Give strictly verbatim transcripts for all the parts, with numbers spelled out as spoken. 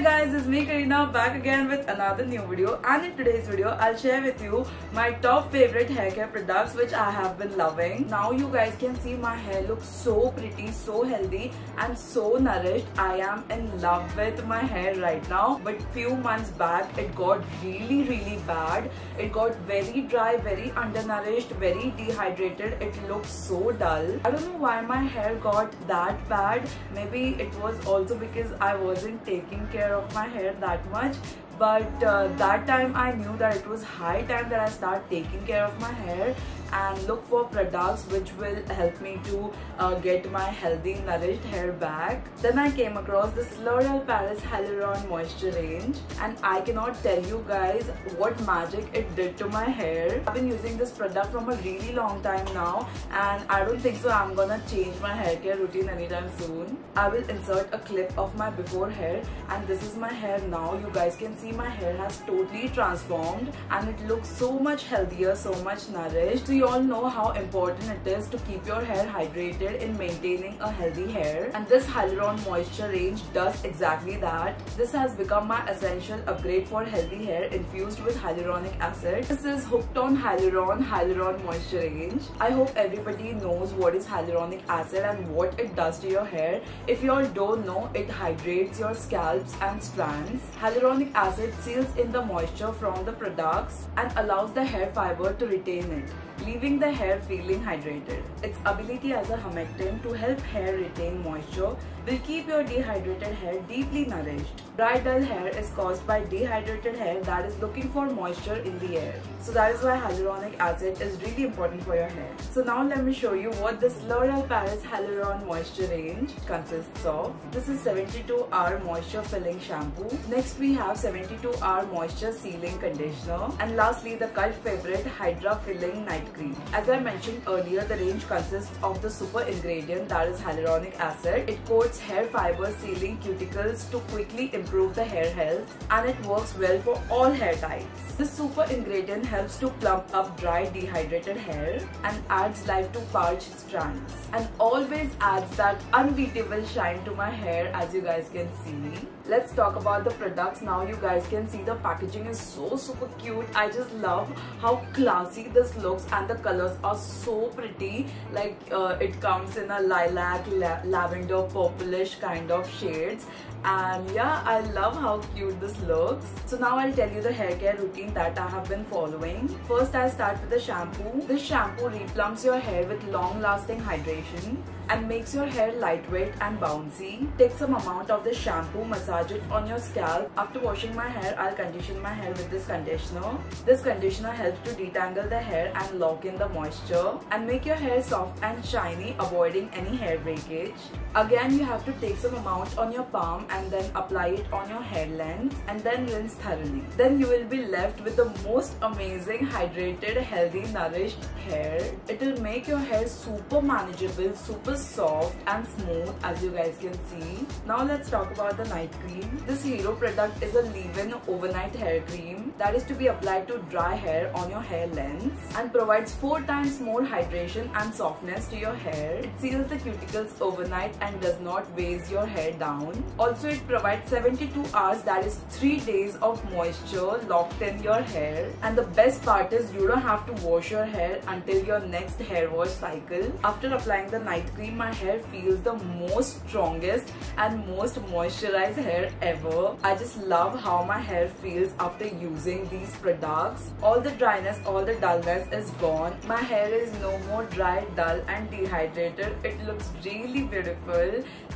Hi guys, it's me Kareena back again with another new video, and in today's video I'll share with you my top favorite hair care products which I have been loving. Now you guys can see my hair looks so pretty, so healthy and so nourished. I am in love with my hair right now, but few months back it got really really bad. It got very dry, very undernourished, very dehydrated. It looked so dull. I don't know why my hair got that bad. Maybe it was also because I wasn't taking care of my hair that much, but uh, that time I knew that it was high time that I start taking care of my hair and look for products which will help me to uh, get my healthy nourished hair back. Then I came across this L'Oréal Paris Hyaluron Moisture range, and I cannot tell you guys what magic it did to my hair. I've been using this product from a really long time now, and I don't think so I'm gonna change my hair care routine anytime soon. I will insert a clip of my before hair, and this is my hair now. You guys can see my hair has totally transformed and it looks so much healthier, so much nourished. So you all know how important it is to keep your hair hydrated in maintaining a healthy hair, and this Hyaluron Moisture range does exactly that. This has become my essential upgrade for healthy hair infused with hyaluronic acid. This is Hooked on Hyaluron Hyaluron Moisture range. I hope everybody knows what is hyaluronic acid and what it does to your hair. If you all don't know, it hydrates your scalps and strands. Hyaluronic acid seals in the moisture from the products and allows the hair fiber to retain it, leaving the hair feeling hydrated. Its ability as a humectant to help hair retain moisture will keep your dehydrated hair deeply nourished. Dry, dull hair is caused by dehydrated hair that is looking for moisture in the air. So that is why hyaluronic acid is really important for your hair. So now let me show you what this L'Oréal Paris Hyaluron Moisture range consists of. This is seventy-two hour moisture filling shampoo. Next we have seventy-two hour moisture sealing conditioner, and lastly the cult favorite Hydra Filling Night Cream. As I mentioned earlier, the range consists of the super ingredient that is hyaluronic acid. It coats hair fibers, sealing cuticles to quickly improve the hair health, and it works well for all hair types. This super ingredient helps to plump up dry, dehydrated hair and adds life to parched strands, and always adds that unbeatable shine to my hair, as you guys can see. Let's talk about the products now. You guys can see the packaging is so super cute. I just love how classy this looks, and the colors are so pretty. Like uh, it comes in a lilac, la lavender, purplish kind of shades, and yeah, I love how cute this looks. So now I'll tell you the hair care routine that I have been following. First, I start with the shampoo. This shampoo replumps your hair with long-lasting hydration and makes your hair lightweight and bouncy. Take some amount of this shampoo, massage it on your scalp. After washing my hair, I'll condition my hair with this conditioner. This conditioner helps to detangle the hair and lock in the moisture and make your hair soft and shiny, avoiding any hair breakage. Again, you have to take some amount on your palm and then apply it on your hair length and then rinse thoroughly. Then you will be left with the most amazing hydrated, healthy, nourished hair. It will make your hair super manageable, super soft and smooth, as you guys can see. Now let's talk about the night cream. This hero product is a leave-in overnight hair cream that is to be applied to dry hair on your hair lengths and provides four times more hydration and softness to your hair. It seals the cuticles overnight and does not weighs your hair down. Also, it provides seventy-two hours, that is three days of moisture locked in your hair. And the best part is you don't have to wash your hair until your next hair wash cycle. After applying the night cream, my hair feels the most strongest and most moisturized hair ever. I just love how my hair feels after using these products. All the dryness, all the dullness is gone. My hair is no more dry, dull and dehydrated. It looks really beautiful.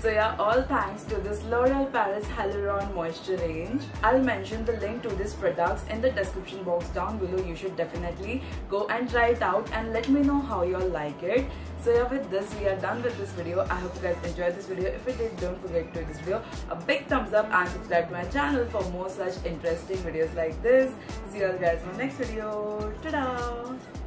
So yeah, all thanks to this L'Oréal Paris Hyaluron Moisture range. I'll mention the link to these products in the description box down below. You should definitely go and try it out and let me know how you all like it. So yeah, with this we are done with this video. I hope you guys enjoyed this video. If you did, don't forget to give this video a big thumbs up and subscribe to my channel for more such interesting videos like this. See you all guys in my next video. Ta-da!